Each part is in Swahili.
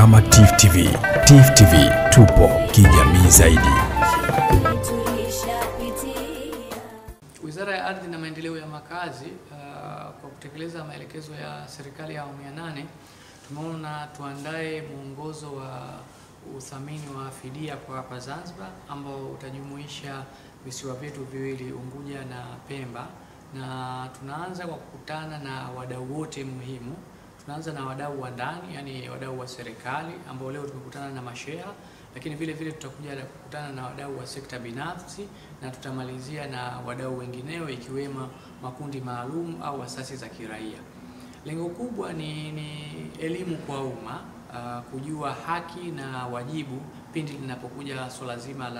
kama TIFU TV. TIFU TV, tupo kijamii zaidi. Wizara ya Ardhi na Maendeleo ya Makazi kwa kutekeleza maelekezo ya serikali ya awamu ya 8 tumeona tuandae mwongozo wa uthamini wa fidia kwa hapa Zanzibar ambao utajumuisha visiwa vyetu viwili Unguja na Pemba, na tunaanza kwa kukutana na wadau wote muhimu. Tunaanza na wadau wa ndani, yani wadau wa serikali ambao leo tumekutana na masheha, lakini vile vile tutakuja kukutana na wadau wa sekta binafsi na tutamalizia na wadau wengineo ikiwemo makundi maalum au asasi za kiraia. Lengo kubwa ni elimu kwa umma, kujua haki na wajibu pindi linapokuja swala zima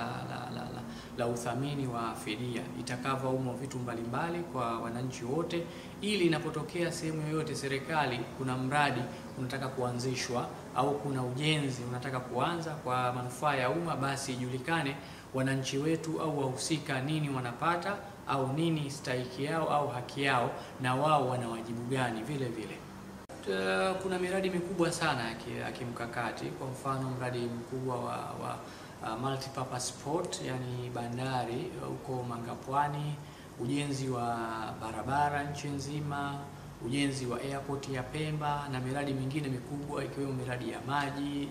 la uthamini wa fidia itakavyo umo vitu mbalimbali kwa wananchi wote, ili inapotokea sehemu yoyote serikali kuna mradi unataka kuanzishwa au kuna ujenzi unataka kuanza kwa manufaa ya umma, basi ijulikane wananchi wetu au wahusika nini wanapata au nini stahiki yao au haki yao, na wao wana wajibu gani vile vile. Kuna miradi mikubwa sana ya kimkakati, kwa mfano mradi mkubwa wa multipurpose port, yani bandari huko Mangapwani, ujenzi wa barabara nchi nzima, ujenzi wa airport ya Pemba na miradi mingine mikubwa ikiwemo miradi ya maji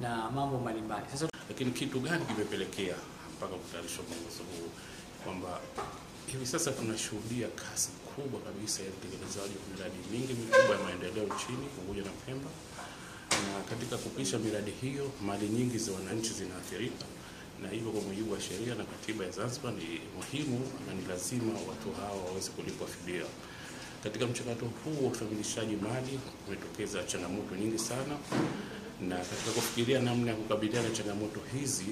na mambo mbalimbali. Sasa lakini kitu gani kimepelekea mpaka kutayarishwa mwongozo huu? Kwamba hivi sasa tunashuhudia kasi kubwa kabisa ya utekelezaji wa miradi mingi mikubwa ya maendeleo nchini Unguja na Pemba, na katika kupisha miradi hiyo mali nyingi za wananchi zinaathirika, na hivyo kwa mujibu wa sheria na katiba ya Zanzibar ni muhimu na ni lazima watu hao waweze kulipwa fidia. Katika mchakato huu wa kukamilishaji mali umetokeza changamoto nyingi sana, na katika kufikiria namna ya kukabiliana na changamoto hizi,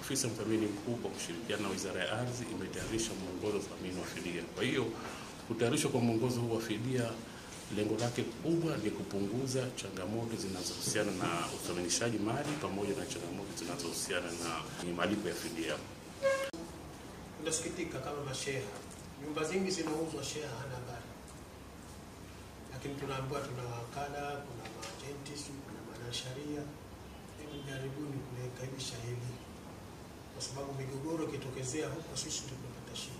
Ofisi ya Mthamini Mkuu kwa kushirikiana na Wizara ya Ardhi imetayarisha mwongozo wa uthamini wa fidia. Kwa hiyo kutayarishwa kwa mwongozo huu wa fidia lengo lake kubwa ni kupunguza changamoto zinazohusiana na uthaminishaji mali pamoja na changamoto zinazohusiana na malipo ya fidia. Tunasikitika kama masheha, nyumba zingi zinauzwa sheha hana habari, lakini tunaambiwa tuna wakala, kuna maagenti, kuna wanasheria. Hebu jaribuni kurekebisha hili, kwa sababu migogoro ikitokezea huko sisi ndio tunapata shida.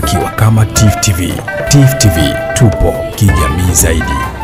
Tukiwa kama TIFU TV, TIFU TV tupo kijamii zaidi.